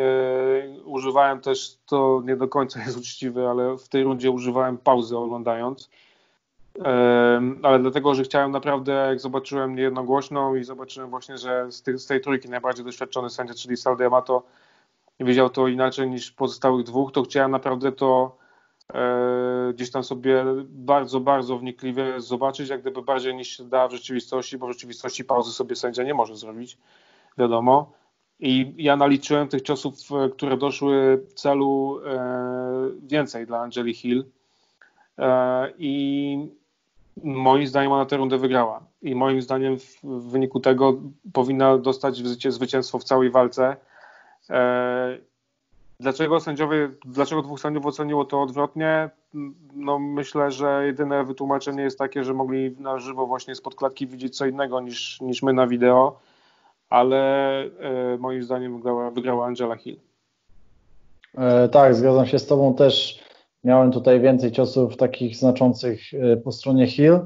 używałem też, to nie do końca jest uczciwe, ale w tej rundzie używałem pauzy oglądając. Ale dlatego, że chciałem naprawdę, jak zobaczyłem niejednogłośną i zobaczyłem właśnie, że z tej, z tej trójki najbardziej doświadczony sędzia, czyli Sal D'Amato, widział to inaczej niż pozostałych dwóch, to chciałem naprawdę to e, gdzieś tam sobie bardzo, bardzo wnikliwie zobaczyć, jak gdyby bardziej niż się da w rzeczywistości, bo w rzeczywistości pauzy sobie sędzia nie może zrobić, wiadomo. I ja naliczyłem tych ciosów, które doszły w celu e, więcej dla Angeli Hill e, i moim zdaniem ona tę rundę wygrała i moim zdaniem w, w wyniku tego powinna dostać zwycięstwo w całej walce. E, dlaczego sędziowie, dlaczego dwóch sędziów oceniło to odwrotnie? No myślę, że jedyne wytłumaczenie jest takie, że mogli na żywo właśnie spod klatki widzieć co innego niż, niż my na wideo, ale e, moim zdaniem wygrała, wygrała Angela Hill. E, tak, zgadzam się z tobą też. Miałem tutaj więcej ciosów takich znaczących po stronie Hill,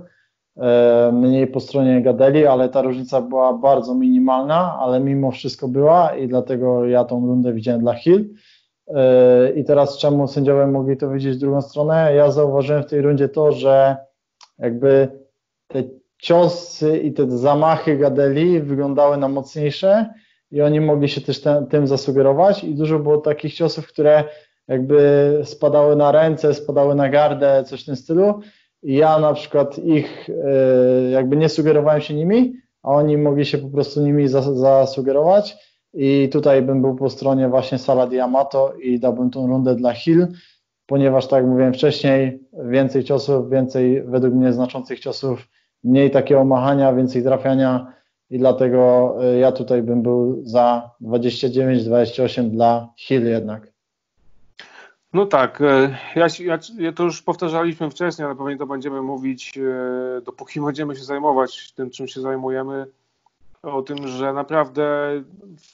mniej po stronie Gadeli, ale ta różnica była bardzo minimalna, ale mimo wszystko była i dlatego ja tą rundę widziałem dla Hill. I teraz czemu sędziowie mogli to widzieć w drugą stronę? Ja zauważyłem w tej rundzie to, że jakby te ciosy i te zamachy Gadeli wyglądały na mocniejsze i oni mogli się też ten, tym zasugerować i dużo było takich ciosów, które jakby spadały na ręce, spadały na gardę, coś w tym stylu ja na przykład ich jakby nie sugerowałem się nimi, a oni mogli się po prostu nimi zasugerować i tutaj bym był po stronie właśnie Sala D'Amato i dałbym tą rundę dla Hill, ponieważ tak jak mówiłem wcześniej, więcej ciosów, więcej według mnie znaczących ciosów, mniej takiego machania, więcej trafiania i dlatego ja tutaj bym był za dwadzieścia dziewięć dwadzieścia osiem dla Hill jednak. No tak, ja, ja, ja to już powtarzaliśmy wcześniej, ale pewnie to będziemy mówić, dopóki będziemy się zajmować tym, czym się zajmujemy, o tym, że naprawdę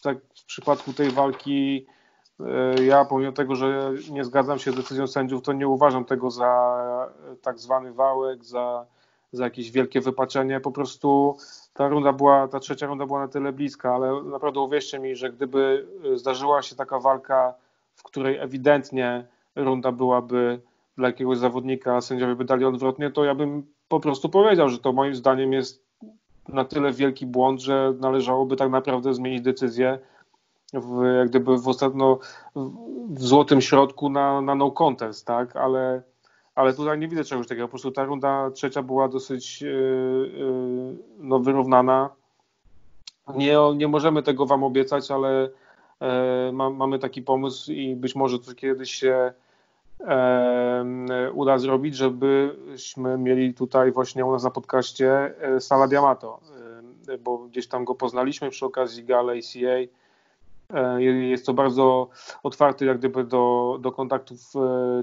tak w przypadku tej walki ja pomimo tego, że nie zgadzam się z decyzją sędziów, to nie uważam tego za tak zwany wałek, za, za jakieś wielkie wypaczenie. Po prostu ta runda była, ta trzecia runda była na tyle bliska, ale naprawdę uwierzcie mi, że gdyby zdarzyła się taka walka, w której ewidentnie runda byłaby dla jakiegoś zawodnika, sędziowie by dali odwrotnie, to ja bym po prostu powiedział, że to moim zdaniem jest na tyle wielki błąd, że należałoby tak naprawdę zmienić decyzję w, jak gdyby w, ostatnio, w złotym środku na, na no contest, tak? Ale, ale tutaj nie widzę czegoś takiego. Po prostu ta runda trzecia była dosyć yy, yy, no, wyrównana. Nie, nie możemy tego wam obiecać, ale Ma, mamy taki pomysł i być może to kiedyś się e, uda zrobić, żebyśmy mieli tutaj właśnie u nas na podcaście Sala D'Amato, e, bo gdzieś tam go poznaliśmy przy okazji gala A C A. E, jest to bardzo otwarty jak gdyby do, do kontaktów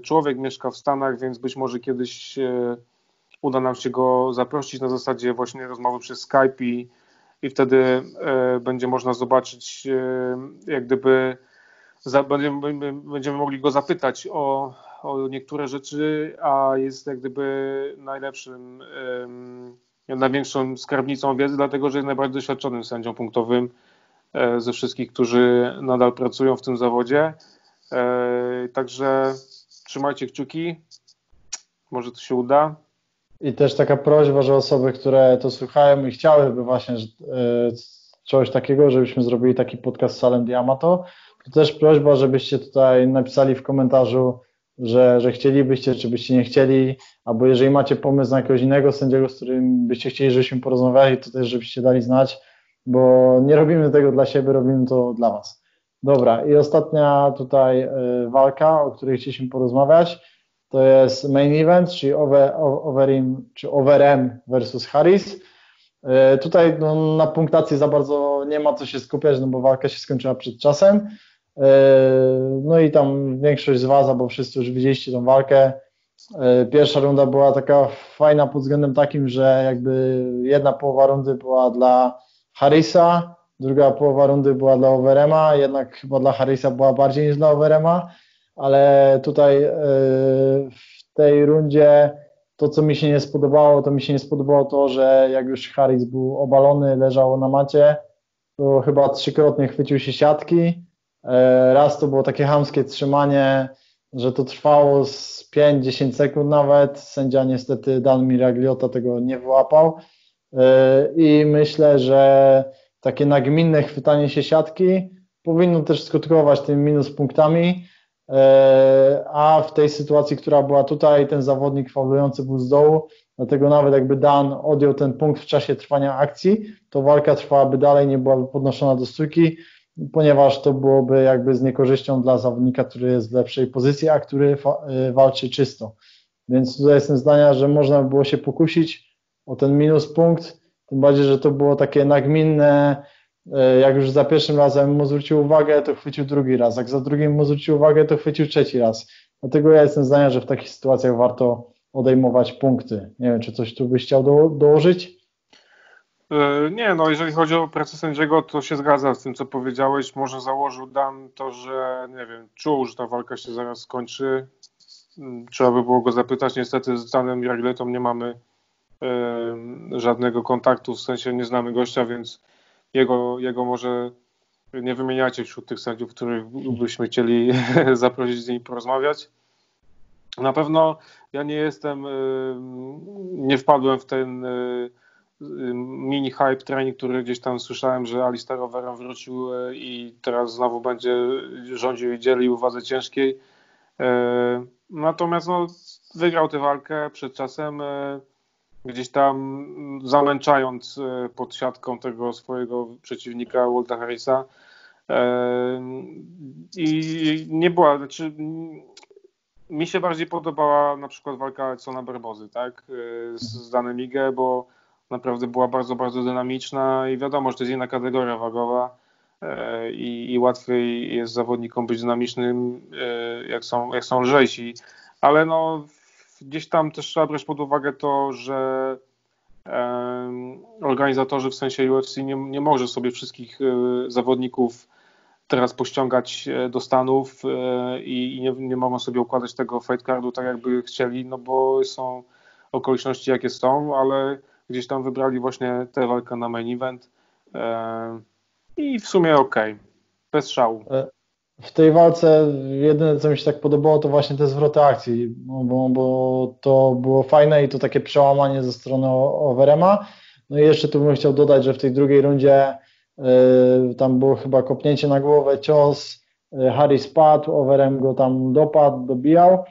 człowiek, mieszka w Stanach, więc być może kiedyś e, uda nam się go zaprosić na zasadzie właśnie rozmowy przez Skype i I wtedy e, będzie można zobaczyć, e, jak gdyby za, będziemy, będziemy mogli go zapytać o, o niektóre rzeczy, a jest jak gdyby najlepszym, e, największą skarbnicą wiedzy, dlatego że jest najbardziej doświadczonym sędzią punktowym e, ze wszystkich, którzy nadal pracują w tym zawodzie. E, także trzymajcie kciuki, może to się uda. I też taka prośba, że osoby, które to słuchają i chciałyby właśnie że, y, czegoś takiego, żebyśmy zrobili taki podcast z Salem D'Amato, to też prośba, żebyście tutaj napisali w komentarzu, że, że chcielibyście, czy byście nie chcieli, albo jeżeli macie pomysł na jakiegoś innego sędziego, z którym byście chcieli, żebyśmy porozmawiali, to też żebyście dali znać, bo nie robimy tego dla siebie, robimy to dla was. Dobra, i ostatnia tutaj y, walka, o której chcieliśmy porozmawiać, to jest main event, czyli Overeem czy Overeem versus Harris. Yy, tutaj no, na punktacji za bardzo nie ma co się skupiać, no bo walka się skończyła przed czasem. Yy, no i tam większość z was, bo wszyscy już widzieliście tą walkę. Yy, pierwsza runda była taka fajna pod względem takim, że jakby jedna połowa rundy była dla Harrisa, druga połowa rundy była dla Overeema, jednak chyba dla Harrisa była bardziej niż dla Overeema. Ale tutaj yy, w tej rundzie to, co mi się nie spodobało, to mi się nie spodobało to, że jak już Harris był obalony, leżał na macie, to chyba trzykrotnie chwycił się siatki. Yy, raz to było takie chamskie trzymanie, że to trwało z pięć do dziesięciu sekund nawet. Sędzia niestety Dan Miragliotta tego nie wyłapał. Yy, I myślę, że takie nagminne chwytanie się siatki powinno też skutkować tym minus punktami. A w tej sytuacji, która była tutaj, ten zawodnik faulujący był z dołu, dlatego nawet jakby Dan odjął ten punkt w czasie trwania akcji, to walka trwałaby dalej, nie byłaby podnoszona do stójki, ponieważ to byłoby jakby z niekorzyścią dla zawodnika, który jest w lepszej pozycji, a który walczy czysto. Więc tutaj jestem zdania, że można by było się pokusić o ten minus punkt, tym bardziej, że to było takie nagminne. Jak już za pierwszym razem mu zwrócił uwagę, to chwycił drugi raz. Jak za drugim mu zwrócił uwagę, to chwycił trzeci raz. Dlatego ja jestem zdania, że w takich sytuacjach warto odejmować punkty. Nie wiem, czy coś tu byś chciał do, dołożyć? Nie, no jeżeli chodzi o pracę sędziego, to się zgadzam z tym, co powiedziałeś. Może założył Dan to, że nie wiem, czuł, że ta walka się zaraz skończy. Trzeba by było go zapytać. Niestety z Danem Jagletą nie mamy yy, żadnego kontaktu, w sensie nie znamy gościa, więc Jego, jego może nie wymieniacie wśród tych sędziów, których byśmy chcieli zaprosić z nimi porozmawiać. Na pewno ja nie jestem, nie wpadłem w ten mini hype train, który gdzieś tam słyszałem, że Alistair Overeem wrócił i teraz znowu będzie rządził i dzielił wadze ciężkiej. Natomiast no, wygrał tę walkę przed czasem, gdzieś tam zamęczając pod siatką tego swojego przeciwnika Walta Harrisa. I nie była, znaczy mi się bardziej podobała na przykład walka Edsona Barbozy, tak, z Danem Ige, bo naprawdę była bardzo, bardzo dynamiczna i wiadomo, że to jest inna kategoria wagowa i, i łatwiej jest zawodnikom być dynamicznym, jak są, jak są lżejsi, ale no gdzieś tam też trzeba brać pod uwagę to, że organizatorzy w sensie U F C nie, nie może sobie wszystkich zawodników teraz pościągać do Stanów i, i nie, nie mogą sobie układać tego fight cardu tak, jakby chcieli, no bo są okoliczności jakie są, ale gdzieś tam wybrali właśnie tę walkę na main event i w sumie okej, bez szału. W tej walce jedyne, co mi się tak podobało, to właśnie te zwroty akcji, bo, bo to było fajne i to takie przełamanie ze strony Overeema. No i jeszcze tu bym chciał dodać, że w tej drugiej rundzie y, tam było chyba kopnięcie na głowę, cios, y, Harris padł, Overeem go tam dopadł, dobijał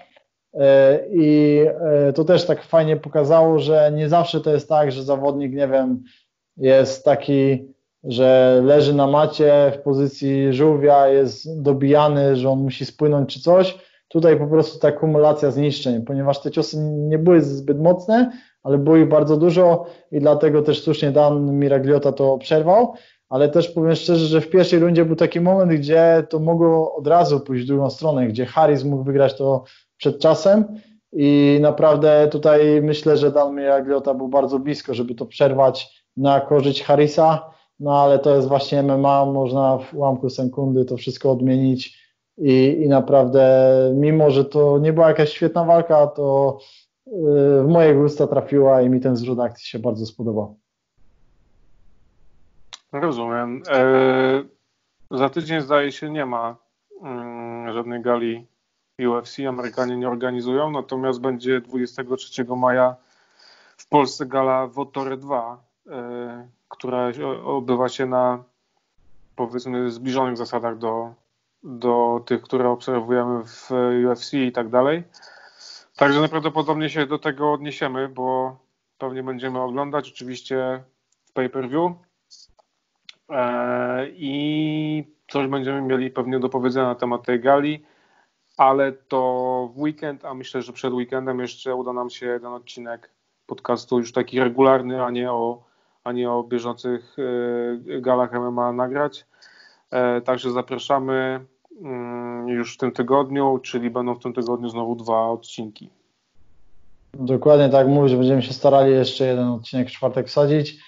i y, y, to też tak fajnie pokazało, że nie zawsze to jest tak, że zawodnik, nie wiem, jest taki, że leży na macie w pozycji żółwia, jest dobijany, że on musi spłynąć czy coś. Tutaj po prostu ta kumulacja zniszczeń, ponieważ te ciosy nie były zbyt mocne, ale było ich bardzo dużo i dlatego też słusznie Dan Miragliotta to przerwał, ale też powiem szczerze, że w pierwszej rundzie był taki moment, gdzie to mogło od razu pójść w drugą stronę, gdzie Harris mógł wygrać to przed czasem i naprawdę tutaj myślę, że Dan Miragliotta był bardzo blisko, żeby to przerwać na korzyść Harrisa. No ale to jest właśnie M M A, można w ułamku sekundy to wszystko odmienić i, i naprawdę mimo, że to nie była jakaś świetna walka, to w moje gusta trafiła i mi ten zwrot akcji się bardzo spodobał. Rozumiem. Eee, za tydzień zdaje się nie ma mm, żadnej gali U F C, Amerykanie nie organizują, natomiast będzie dwudziestego trzeciego maja w Polsce gala Votore dwa, eee, która odbywa się na, powiedzmy, zbliżonych zasadach do, do tych, które obserwujemy w U F C i tak dalej. Także najprawdopodobniej się do tego odniesiemy, bo pewnie będziemy oglądać oczywiście w pay-per-view eee, i coś będziemy mieli pewnie do powiedzenia na temat tej gali, ale to w weekend, a myślę, że przed weekendem jeszcze uda nam się jeden odcinek podcastu już taki regularny, a nie o a nie o bieżących galach M M A nagrać. Także zapraszamy już w tym tygodniu, czyli będą w tym tygodniu znowu dwa odcinki. Dokładnie tak mówisz, będziemy się starali jeszcze jeden odcinek w czwartek wsadzić.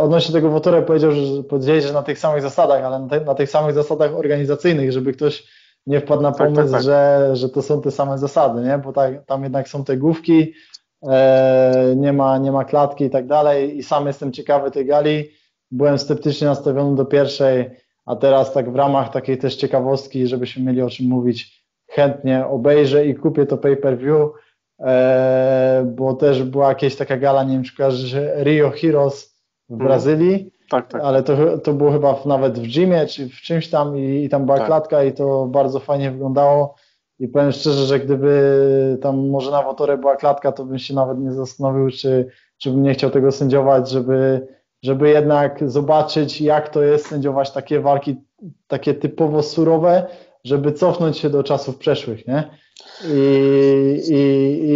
Odnośnie tego Wotore powiedział, że powiedzieli, że na tych samych zasadach, ale na, te, na tych samych zasadach organizacyjnych, żeby ktoś nie wpadł na pomysł, tak, tak, tak. Że, że to są te same zasady, nie? Bo tak, tam jednak są te główki, Nie ma, nie ma klatki i tak dalej i sam jestem ciekawy tej gali, byłem sceptycznie nastawiony do pierwszej, a teraz tak w ramach takiej też ciekawostki, żebyśmy mieli o czym mówić, chętnie obejrzę i kupię to pay per view, bo też była jakaś taka gala, nie wiem czy kojarzysz, Rio Heroes w Brazylii, mm, tak, tak. Ale to, to było chyba nawet w gymie czy w czymś tam i, i tam była tak. klatka i to bardzo fajnie wyglądało. I powiem szczerze, że gdyby tam może na Wotore była klatka, to bym się nawet nie zastanowił, czy, czy bym nie chciał tego sędziować, żeby, żeby jednak zobaczyć, jak to jest sędziować takie walki, takie typowo surowe, żeby cofnąć się do czasów przeszłych, nie? I, i,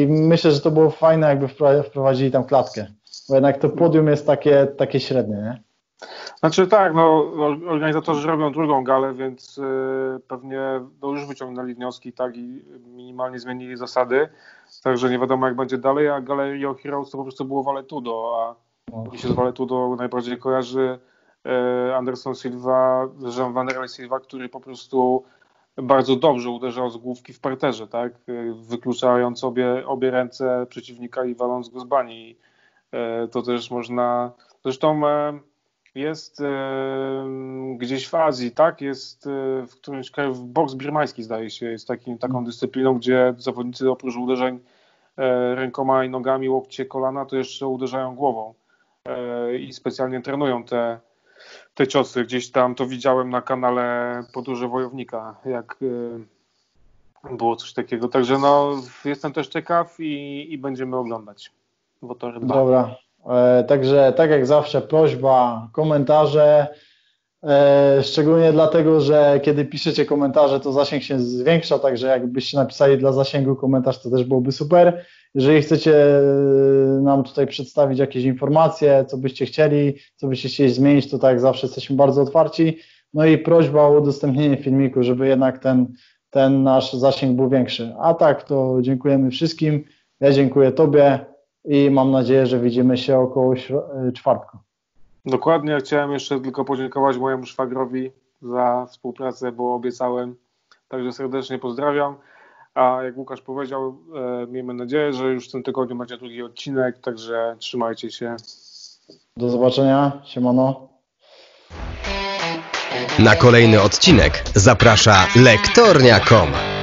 i myślę, że to było fajne, jakby wprowadzili tam klatkę, bo jednak to podium jest takie, takie średnie, nie? Znaczy tak, no organizatorzy robią drugą galę, więc y, pewnie no, już wyciągnęli wnioski tak i minimalnie zmienili zasady, także nie wiadomo jak będzie dalej, a Galerio Heroes to po prostu było Valetudo, a mi się z Valetudo najbardziej kojarzy y, Anderson Silva, Jean Vanrale Silva, który po prostu bardzo dobrze uderzał z główki w parterze, tak, wykluczając obie, obie ręce przeciwnika i waląc go z bani. Y, to też można, zresztą y, Jest y, gdzieś w Azji, tak? Jest y, w którymś kraju, boks birmański zdaje się, jest takim, taką dyscypliną, gdzie zawodnicy oprócz uderzeń y, rękoma i nogami, łokcie, kolana, to jeszcze uderzają głową y, i specjalnie trenują te, te ciosy. Gdzieś tam to widziałem na kanale Podróże Wojownika, jak y, było coś takiego. Także no, jestem też ciekaw i, i będziemy oglądać Votore dwa. Dobra, e, także tak jak zawsze prośba, komentarze, e, szczególnie dlatego, że kiedy piszecie komentarze, to zasięg się zwiększa, także jakbyście napisali dla zasięgu komentarz, to też byłoby super. Jeżeli chcecie nam tutaj przedstawić jakieś informacje, co byście chcieli, co byście chcieli zmienić, to tak jak zawsze jesteśmy bardzo otwarci. No i prośba o udostępnienie filmiku, żeby jednak ten, ten nasz zasięg był większy. A tak, to dziękujemy wszystkim. Ja dziękuję Tobie i mam nadzieję, że widzimy się około czwartku. Dokładnie. Ja chciałem jeszcze tylko podziękować mojemu szwagrowi za współpracę, bo obiecałem. Także serdecznie pozdrawiam. A jak Łukasz powiedział, e, miejmy nadzieję, że już w tym tygodniu macie drugi odcinek, także trzymajcie się. Do zobaczenia. Siemano. Na kolejny odcinek zaprasza lektornia kropka com.